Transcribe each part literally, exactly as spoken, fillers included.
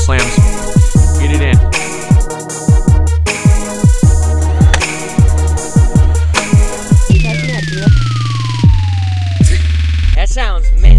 slams. Get it in. That sounds mint.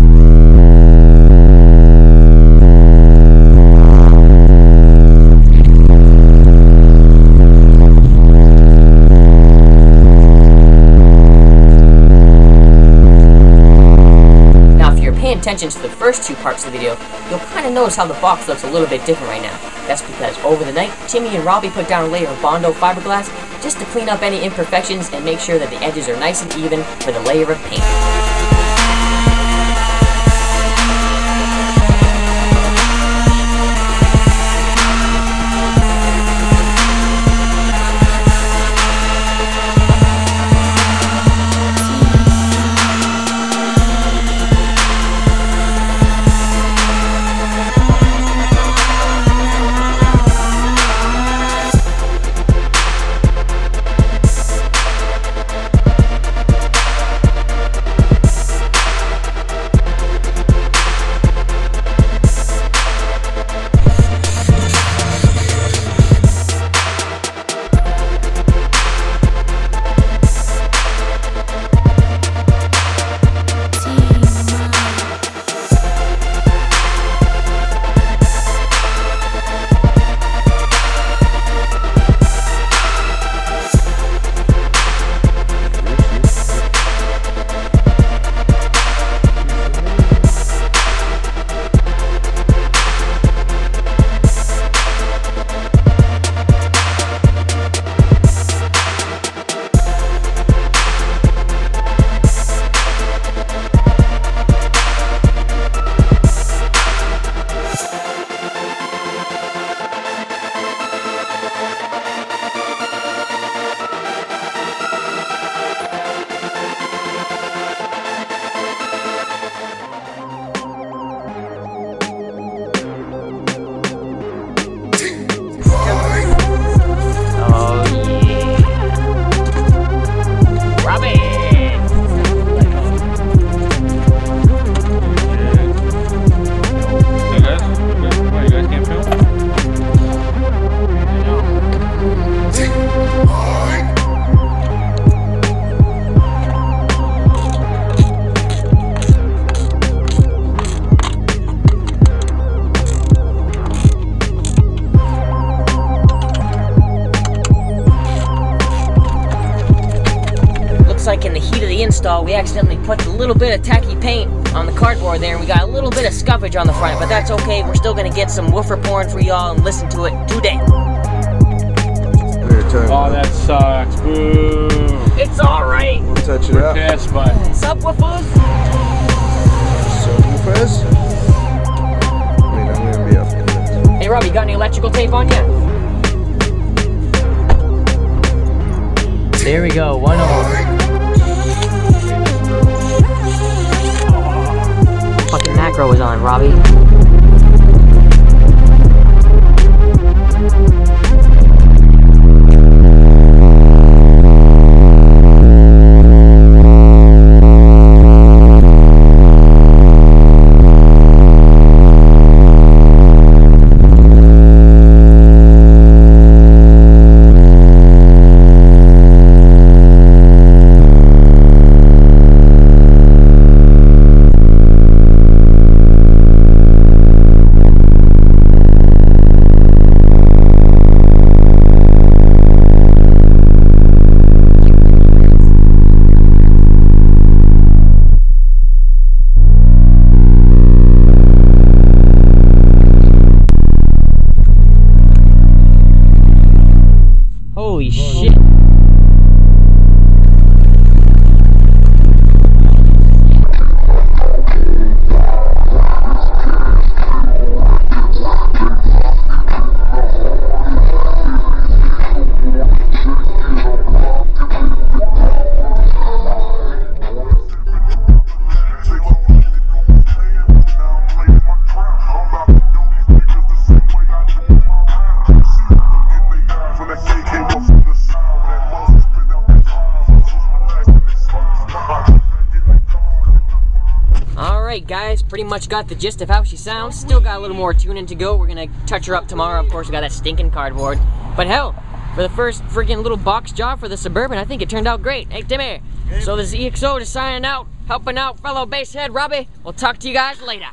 Now if you're paying attention to the first two parts of the video, you'll kind of notice how the box looks a little bit different right now. That's because over the night, Timmy and Robbie put down a layer of Bondo fiberglass just to clean up any imperfections and make sure that the edges are nice and even with a layer of paint. Like in the heat of the install, we accidentally put a little bit of tacky paint on the cardboard there, and we got a little bit of scuffage on the front, but that's okay. We're still gonna get some woofer porn for y'all and listen to it today. Oh, that sucks. Boo. It's all right. We'll touch it up. Yes, but subwoofers. Subwoofers. I mean, I'm gonna be up in this. Hey, Rob, you got any electrical tape on you? There we go. One over. Fucking macro was on, Robbie. Alright guys, pretty much got the gist of how she sounds. Still got a little more tuning to go. We're gonna touch her up tomorrow. Of course, we got that stinking cardboard. But hell, for the first freaking little box job for the Suburban, I think it turned out great. Hey, Timmy. Hey. So this is E X O just signing out, helping out fellow basshead Robbie. We'll talk to you guys later.